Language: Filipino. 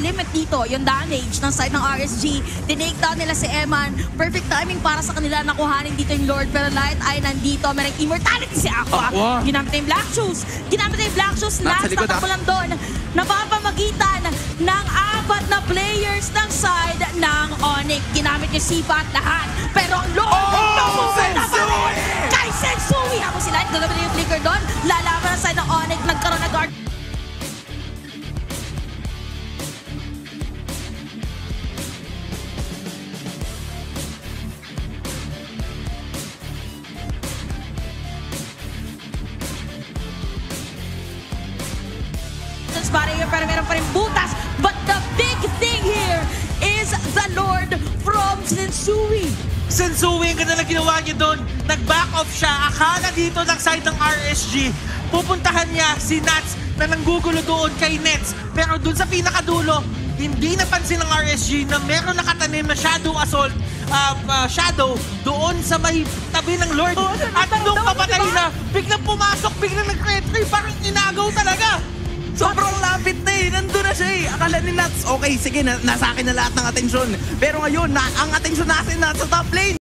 limit dito yung damage ng side ng RSG. Tinake down nila si Eman. Perfect timing para sa kanila nakuhanin dito yung Lord. Pero Light ay nandito. Merang immortality si Aqua. Wow. Ginamit yung Black Shoes. Ginamit yung Black Shoes. Last natakbo lang doon. Napapamagitan ng apat na players ng side ng Onyx. Ginamit yung Sipa at lahat. Pero ang Lord, napupunta pa rin kay Sensui. Ako si Light, gagawin na yung flicker doon. Lalaban ang side ng Onyx. Nagkaroon na guard. Pero meron pa rin butas. But the big thing here is the Lord from Sensui. Sensui, ang ganda na ginawa niya doon. Nag-back off siya. Akala dito ng side ng RSG. Pupuntahan niya si Nats na nanggugulo doon kay Nets. Pero doon sa pinakadulo, hindi napansin ng RSG na meron nakatanim na Shadow Assault. Shadow doon sa may tabi ng Lord. Oh, at nung papatay na, biglang pumasok, biglang nag-retry. Parang inagaw talaga. Sobrang lapit na eh. Nandun na siya eh. Akala ni Nats, okay, sige, nasa akin na lahat ng atensyon. Pero ngayon, ang atensyon natin nasa top lane.